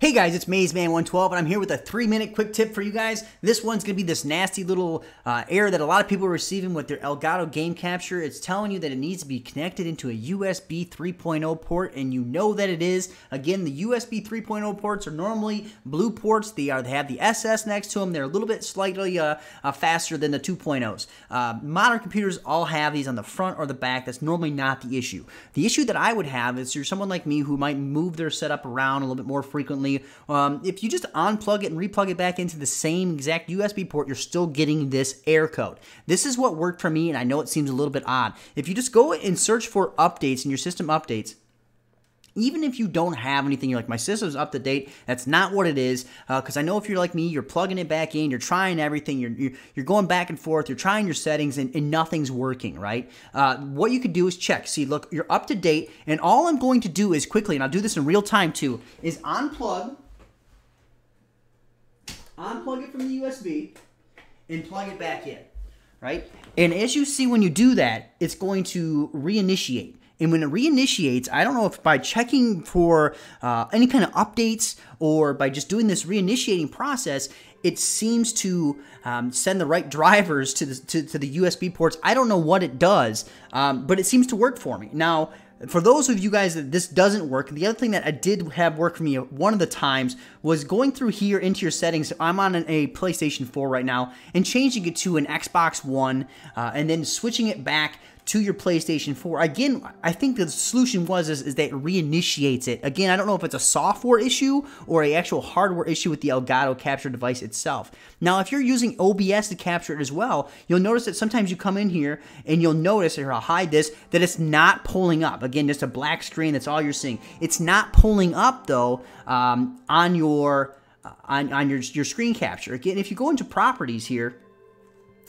Hey guys, it's MaizeMan112 and I'm here with a 3-minute quick tip for you guys. This one's gonna be this nasty little error that a lot of people are receiving with their Elgato game capture. It's telling you that it needs to be connected into a USB 3.0 port, and you know that it is. Again, the USB 3.0 ports are normally blue ports. They have the SS next to them. They're a little bit slightly faster than the 2.0s. Modern computers all have these on the front or the back. That's normally not the issue. The issue that I would have is you're someone like me who might move their setup around a little bit more frequently. If you just unplug it and replug it back into the same exact USB port, you're still getting this error code. This is what worked for me, and I know it seems a little bit odd. If you just go and search for updates in your system updates, even if you don't have anything, you're like, my system's up to date, that's not what it is, because I know if you're like me, you're plugging it back in, you're trying everything, you're going back and forth, you're trying your settings, and nothing's working, right? What you could do is check. See, look, you're up to date, and all I'm going to do is quickly, and I'll do this in real time too, is unplug it from the USB, and plug it back in, right? And as you see when you do that, it's going to reinitiate. And when it reinitiates, I don't know if by checking for any kind of updates or by just doing this reinitiating process, it seems to send the right drivers to the USB ports. I don't know what it does, but it seems to work for me. Now, for those of you guys that this doesn't work, the other thing that I did have work for me one of the times was going through here into your settings. I'm on a PlayStation 4 right now and changing it to an Xbox One and then switching it back to your PlayStation 4. Again, I think the solution is that it reinitiates it. Again, I don't know if it's a software issue or an actual hardware issue with the Elgato capture device itself. Now, if you're using OBS to capture it as well, you'll notice that sometimes you come in here and you'll notice, here I'll hide this, that it's not pulling up. Again, just a black screen, that's all you're seeing. It's not pulling up though on your your screen capture. Again, if you go into properties here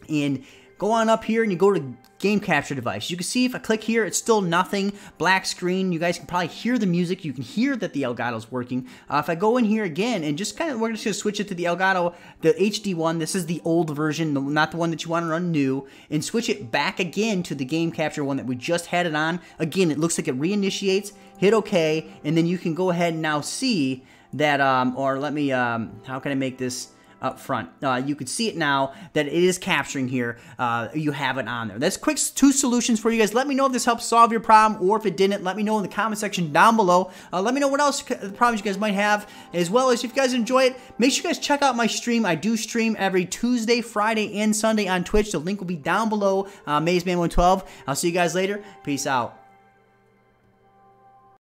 and go on up here and you go to game capture device. You can see if I click here, it's still nothing. Black screen. You guys can probably hear the music. You can hear that the Elgato's working. If I go in here again and just kind of, we're just going to switch it to the Elgato, the HD one. This is the old version, not the one that you want to run new. And switch it back again to the game capture one that we just had it on. Again, it looks like it reinitiates. Hit OK. And then you can go ahead and now see that, or let me, how can I make this up front? You can see it now that it is capturing here. You have it on there. That's quick two solutions for you guys. Let me know if this helps solve your problem, or if it didn't, let me know in the comment section down below. Let me know what else problems you guys might have, as well as if you guys enjoy it, make sure you guys check out my stream. I do stream every Tuesday, Friday, and Sunday on Twitch. The link will be down below. MaizeMan112. I'll see you guys later. Peace out.